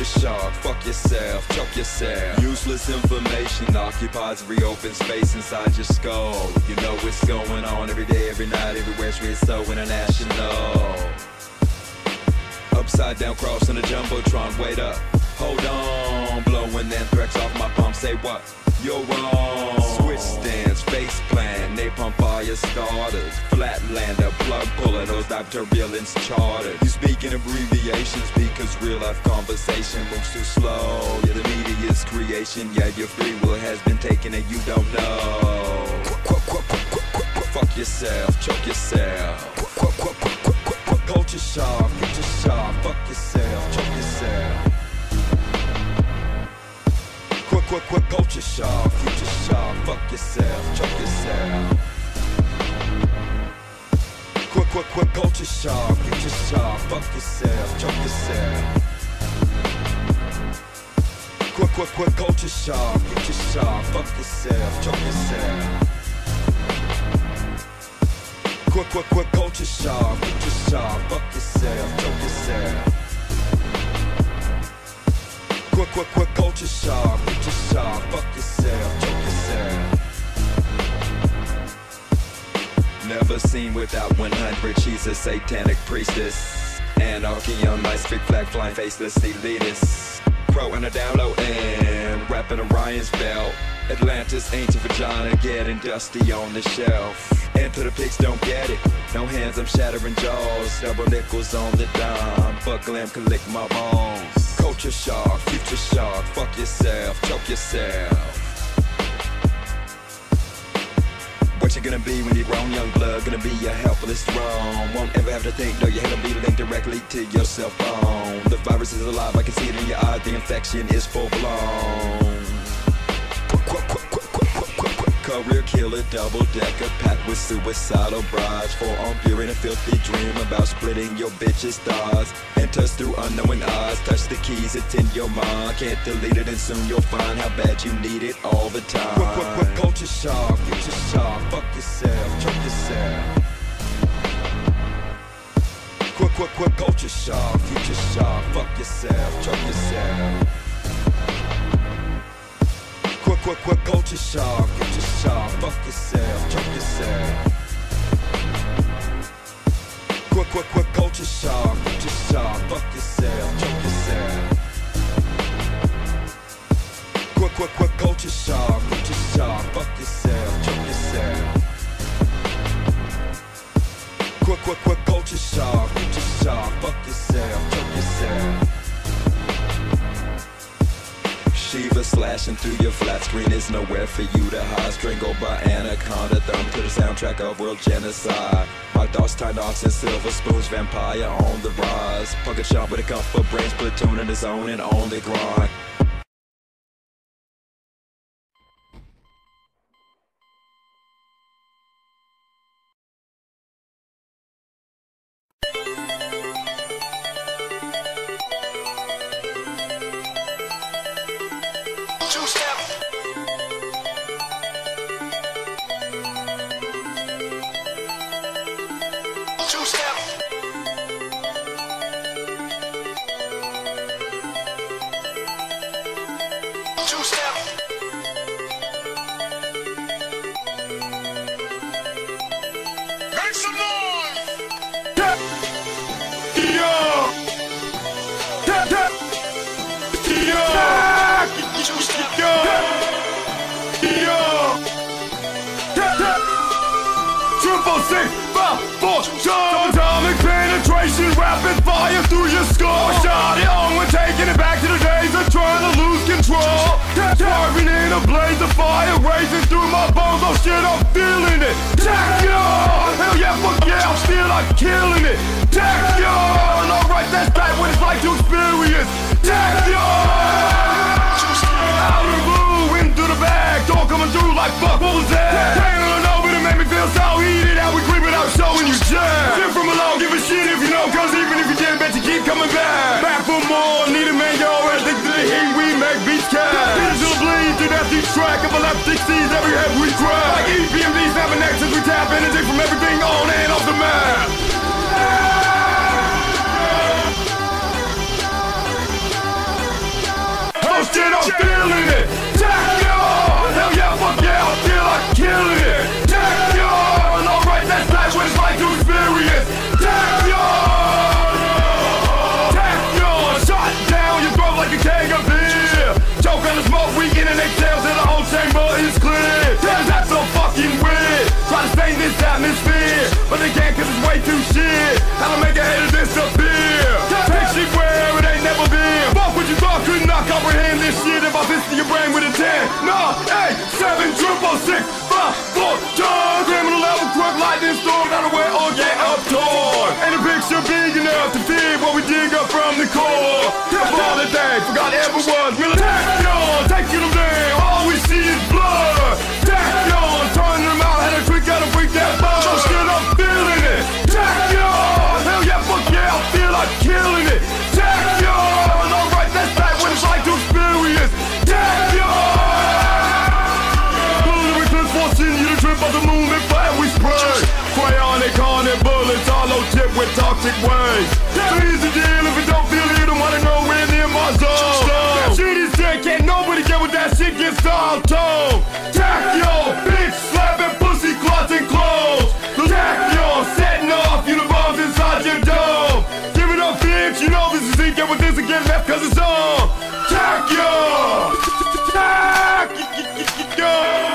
your shot, fuck yourself, choke yourself. Useless information occupies reopened space inside your skull. You know what's going on every day, every night, everywhere. It's so international. Upside down, cross on a jumbotron. Wait up, hold on. Blowing anthrax off my palm. Say what? You're wrong. Switch stance, face plan, napalm fire starters, flatlander, plug pulling those dive turbulence chartered. You speak in abbreviations because real life conversation moves too slow. Yeah, the media's creation. Yeah, your free will has been taken and you don't know. Fuck yourself, choke yourself. Culture shock, picture shock. Fuck yourself, choke yourself. Quick, culture shock, future shock, fuck yourself, choke yourself. Quick, culture shock, future shock, fuck yourself, choke yourself. Quick, culture shock, future shock, fuck yourself, choke yourself. Quick, culture shock, future shock, fuck yourself, choke yourself. Quick, culture shock, future shock, fuck yourself, choke yourself. Never seen without 100, she's a satanic priestess. Anarchy on my big flag flying faceless elitist. Crow on a down low and rapping Orion's belt. Atlantis, ancient vagina, getting dusty on the shelf. Enter the pigs, don't get it. No hands, I'm shattering jaws. Double nickels on the dime. Fuck glam can lick my bones. Culture shock, future shock, fuck yourself, choke yourself. What you gonna be when you're grown, young blood? Gonna be a helpless drone. Won't ever have to think, no, you have to be linked directly to your cell phone. The virus is alive, I can see it in your eyes, the infection is full blown. Career killer, double-decker, packed with suicidal brides. Forearm fury and a filthy dream about splitting your bitch's thighs. Enters through unknown eyes, touch the keys, it's in your mind. Can't delete it and soon you'll find how bad you need it all the time. Quick, culture shock, future shock, fuck yourself, choke yourself. Quick, culture shock, future shock, fuck yourself, choke yourself. Quick, culture shock, future shock, fuck yourself, choke yourself. Quick, culture shock, future shock, fuck yourself, choke yourself. Quick, culture shock, future shock, fuck yourself, choke yourself. Quick, culture shock, future shock, fuck yourself, choke yourself. Shiva slashing through your flat screen, there's nowhere for you to hide. Strangled by Anaconda, thumb to the soundtrack of world genocide. My thoughts tied knots and silver spoons, vampire on the rise. Pocket shot with a cup of brains, platoon in the zone and on the grind. killing it. Tech Yon! Hell yeah, fuck yeah, I feel like killing it. Tech Yon! Alright, that's language like you serious. Tech Yon! Tech Yon! Shot down, you broke like a keg of beer. Choke on the smoke, we in and exhales in our own chamber is clear. Damn, that's so fucking weird. Try to stain this atmosphere, but they can't cause it's way too shit. I'll make a hater disappear. Picture where it ain't never been. Fuck what you thought, could not comprehend this shit. If I fist your brain with a 10, 9, 8, 7, 6, 5, 4, 2. Criminal level quick lightning storm, not aware or get up toward. Ain't a picture big enough to dig what we dig up from the core. That's all that they forgot ever was. We'll attack y'all, take you to them. All we see is blood. Attack y'all, turn them out, had a trick out of freak that blood. So shit, I'm feeling it. Attack y'all. Hell yeah, fuck yeah, I feel like killing it. Tech Yon! Alright, that's back what it's like to experience. Tech Yon! Bullet eclipse forcing you to trip on the movement flat we spray. Cryonic on and bullets hollow tip with toxic waves. So easy deal if you don't feel it, don't wanna know when in my zone. Shit is dead, can't nobody get with that shit, gets all told. Tech Yon! Bitch slapping pussy clots and clothes. Tech Yon! Setting off uniforms inside your dome. Give it up, bitch, you know this is it. Get with this and get left cause it's on. Tech Yon! Tech Yon!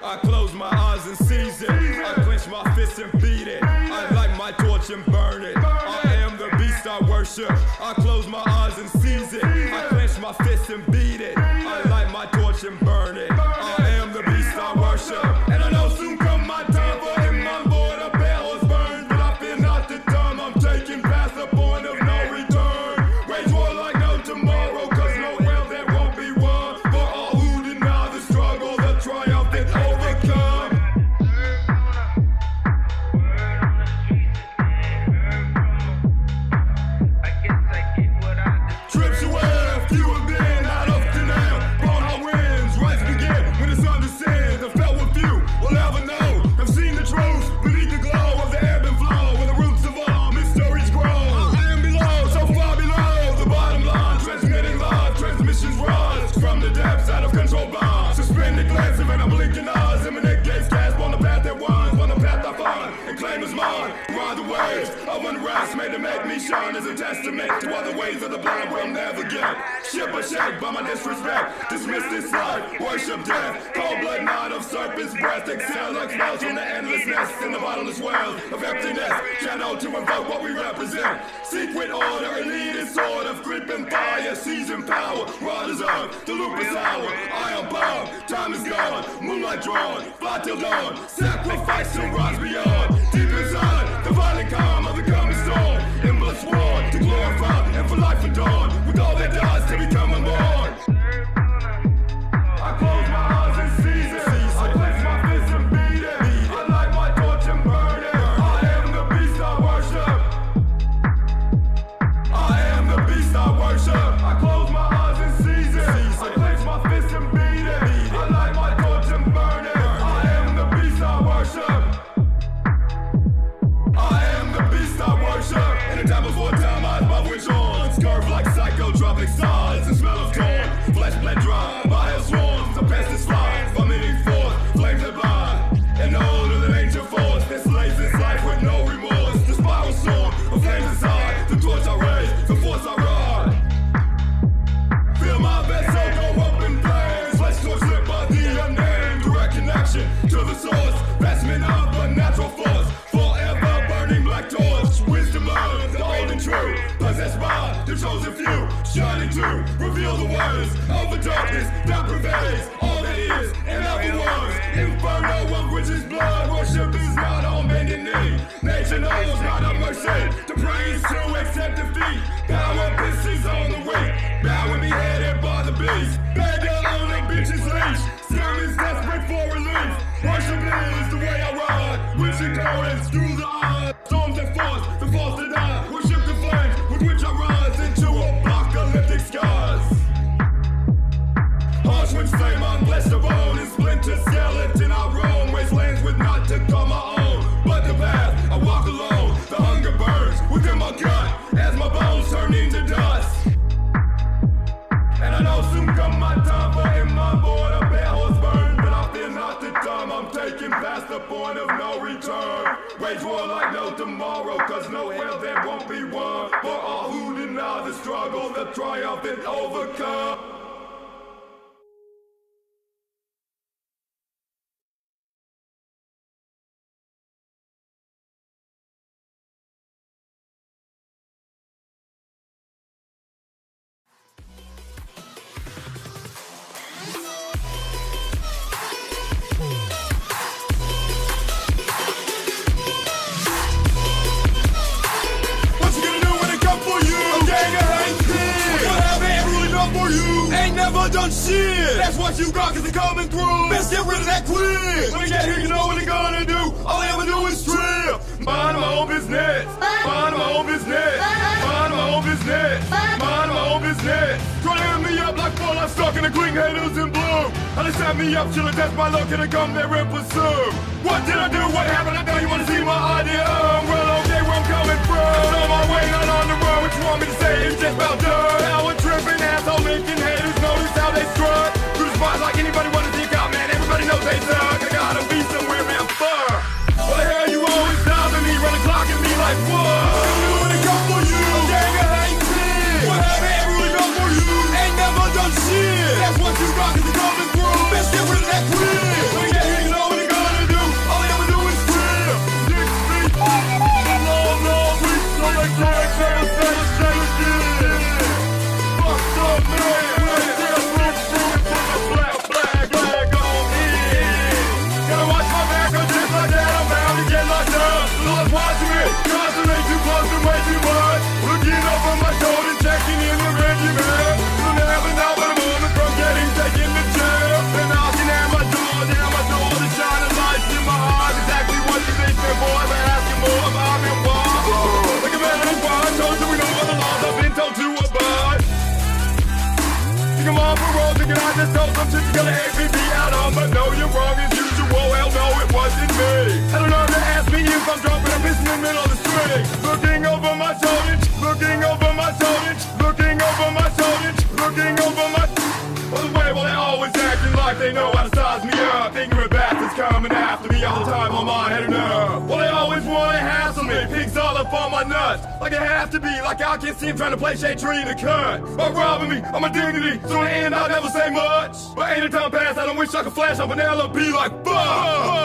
I close my eyes and seize it. I clench my fists and beat it. I light my torch and burn it. I am the beast I worship. I close my eyes and seize it. I clench my fists and beat it. I light my torch and burn it. I am the beast I worship. And I know soon come my time for in my board a bells burn. But I fear not the time I'm taking past the point of no return. Wage war like no tomorrow, cause no well there won't be one. For all who deny the struggle, the triumph and hope. I want rest made to make me shine as a testament to all the ways of the blind will never get. Ship or shake by my disrespect, dismiss this life, worship death. Cold blood night of serpent's breath, exhale like smells from the endlessness in the bottomless wells of emptiness. Shadow to invoke what we represent. Secret order, elite sword of grip and fire, seasoned power, raw deserve. The lupus hour, I am bound, time is gone, moonlight drawn, fly till dawn, sacrifice and rise beyond. Deep inside, the violent calm of the coming storm. Endless war to glorify and for life adorn. With all that dies to become unborn. I close my eyes and seize it. I place my fists and beat it. I light my torch and burn it. I am the beast I worship. I am the beast I worship. I close my eyes and seize it. I place my fists and beat it. I light my torch and burn it. I am the beast I worship. I am the beast. chosen few, shining through, reveal the words of the darkness that prevails. All that is and ever was, inferno of which is blood. Worship is not on bending knee. Nature knows not of mercy. To praise, to accept defeat. Power pisses on the weak. Bow and be headed by the beast. Bend on the bitch's leash. Sermons desperate for relief. Worship is the way I ride. Which ignorance through the eyes. Storms that force, the false deny. Worship the flames with which I rise into apocalyptic skies. Harsh with flame, I'm blessed of own. And splinter skeleton, I roam. Wastelands with not to call my own. But the path, I walk alone. The hunger burns within my gut. As my bones turn into dust. And I know soon come my time for in my board. I'm taking past the point of no return. Wage war like no tomorrow, cause no hell there won't be won. For all who deny the struggle, the triumph and overcome. Done shit. That's what you got, cause it's coming through. Best get rid of that quick. When you get here, you know what they're gonna do. All they ever do is trip. Mind my own business. Mind my own business. Mind my own business. Mind my own business. Try to hit me up like full. I'm stuck in the green haters in blue. How they set me up, chillin', that's my luck, and I come there in pursuit. What did I do? What happened? I thought you wanna see my idea. Well, okay, where I'm coming from. I'm on my way, not on the road. What you want me to say? It's just about done. Now I'm trippin', asshole, making haters. Notice how they struck through the spot like anybody wanna think out, man. Everybody knows they suck. I gotta be somewhere, man. Fuck. What the hell you always doubting me? Run the clock and be like, what? I'm doing a cup for you. I'm getting a hate shit. What have I ever really done for you? Ain't never done shit. That's what you got, cause it's coming through. Best get rid of that quick. When you get here, you know what you're gonna do. All they ever do is trip. Six feet. Long, long weeks. So they can't say shit. Fucked up, man. Just hope some shit's gonna hate me, be out on, but no, you're wrong as usual. Hell no, it wasn't me. I don't know if they ask me if I'm drunk, but I'm pissing in the middle of the street. Looking over my shoulder, looking over my shoulder, looking over my shoulder, looking over my. Well, the way, well, they always acting like they know how to size me up. Ignorant bastards coming after me all the time, I'm on heading up. Well, they always wanna hassle me, pigs all up on my nuts. Like I have to be, like I can't see him trying to play shade tree in the cut. Or robbing me of my dignity, so in the end I'll never say much. But ain't a time pass, I don't wish I could flash on Vanilla, be like, fuck.